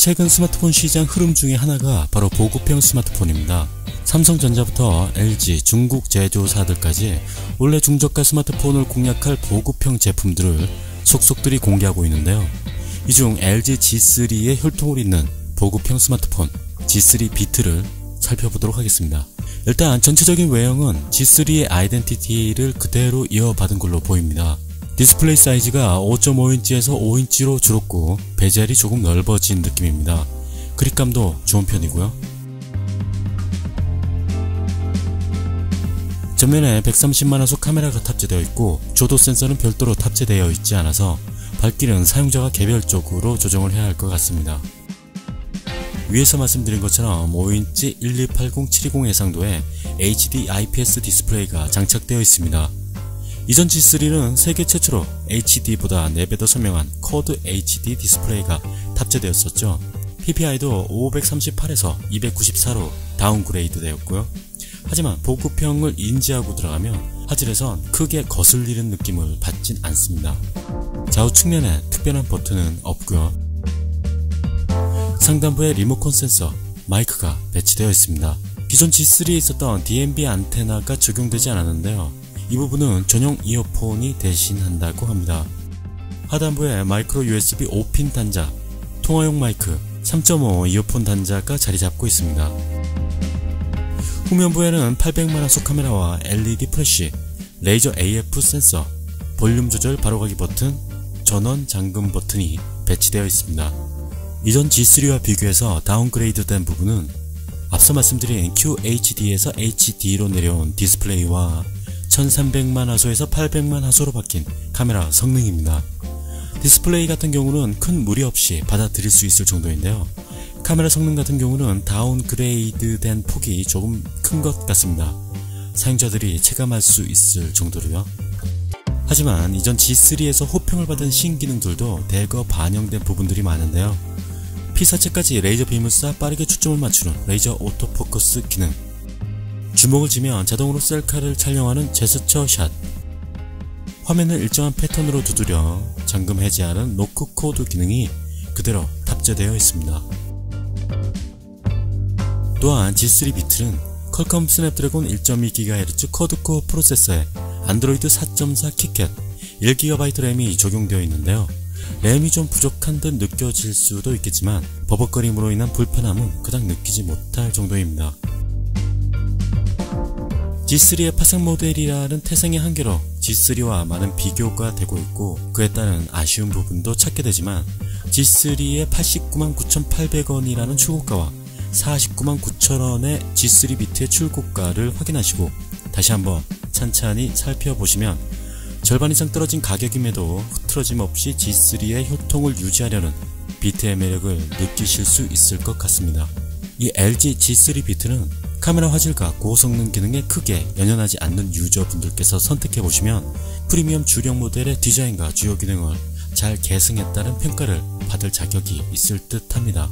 최근 스마트폰 시장 흐름 중에 하나가 바로 보급형 스마트폰입니다. 삼성전자부터 LG, 중국 제조사들까지 원래 중저가 스마트폰을 공략할 보급형 제품들을 속속들이 공개하고 있는데요. 이 중 LG G3의 혈통을 잇는 보급형 스마트폰 G3 비트를 살펴보도록 하겠습니다. 일단 전체적인 외형은 G3의 아이덴티티를 그대로 이어받은 걸로 보입니다. 디스플레이 사이즈가 5.5인치에서 5인치로 줄었고 베젤이 조금 넓어진 느낌입니다. 그립감도 좋은 편이고요. 전면에 130만화소 카메라가 탑재되어 있고 조도 센서는 별도로 탑재되어 있지 않아서 밝기는 사용자가 개별적으로 조정을 해야 할 것 같습니다. 위에서 말씀드린 것처럼 5인치 1280720 해상도의 HD IPS 디스플레이가 장착되어 있습니다. 이전 G3는 세계 최초로 HD보다 4배 더 선명한 쿼드HD 디스플레이가 탑재되었었죠. PPI도 538에서 294로 다운그레이드 되었고요. 하지만 보급형을 인지하고 들어가면 화질에선 크게 거슬리는 느낌을 받진 않습니다. 좌우 측면에 특별한 버튼은 없고요. 상단부에 리모컨 센서, 마이크가 배치되어 있습니다. 기존 G3에 있었던 DMB 안테나가 적용되지 않았는데요. 이 부분은 전용 이어폰이 대신한다고 합니다. 하단부에 마이크로 USB 5핀 단자, 통화용 마이크, 3.5 이어폰 단자가 자리잡고 있습니다. 후면부에는 800만화소 카메라와 LED 플래시, 레이저 AF 센서, 볼륨 조절 바로가기 버튼, 전원 잠금 버튼이 배치되어 있습니다. 이전 G3와 비교해서 다운그레이드 된 부분은 앞서 말씀드린 QHD에서 HD로 내려온 디스플레이와 1300만 화소에서 800만 화소로 바뀐 카메라 성능입니다. 디스플레이 같은 경우는 큰 무리 없이 받아들일 수 있을 정도인데요. 카메라 성능 같은 경우는 다운그레이드 된 폭이 조금 큰 것 같습니다. 사용자들이 체감할 수 있을 정도로요. 하지만 이전 G3에서 호평을 받은 신기능들도 대거 반영된 부분들이 많은데요. P4째까지 레이저 빔을 쏴 빠르게 초점을 맞추는 레이저 오토포커스 기능, 주먹을 쥐면 자동으로 셀카를 촬영하는 제스처 샷, 화면을 일정한 패턴으로 두드려 잠금 해제하는 노크 코드 기능이 그대로 탑재되어 있습니다. 또한 G3 비트는 퀄컴 스냅드래곤 1.2GHz 쿼드코어 프로세서에 안드로이드 4.4 키캣 1GB 램이 적용되어 있는데요. 램이 좀 부족한 듯 느껴질 수도 있겠지만 버벅거림으로 인한 불편함은 그닥 느끼지 못할 정도입니다. G3의 파생 모델이라는 태생의 한계로 G3와 많은 비교가 되고 있고 그에 따른 아쉬운 부분도 찾게 되지만 G3의 899,800원이라는 출고가와 499,900원의 G3 비트의 출고가를 확인하시고 다시 한번 찬찬히 살펴보시면 절반 이상 떨어진 가격임에도 흐트러짐 없이 G3의 혈통을 유지하려는 비트의 매력을 느끼실 수 있을 것 같습니다. 이 LG G3 비트는 카메라 화질과 고성능 기능에 크게 연연하지 않는 유저분들께서 선택해보시면 프리미엄 주력 모델의 디자인과 주요 기능을 잘 계승했다는 평가를 받을 자격이 있을 듯 합니다.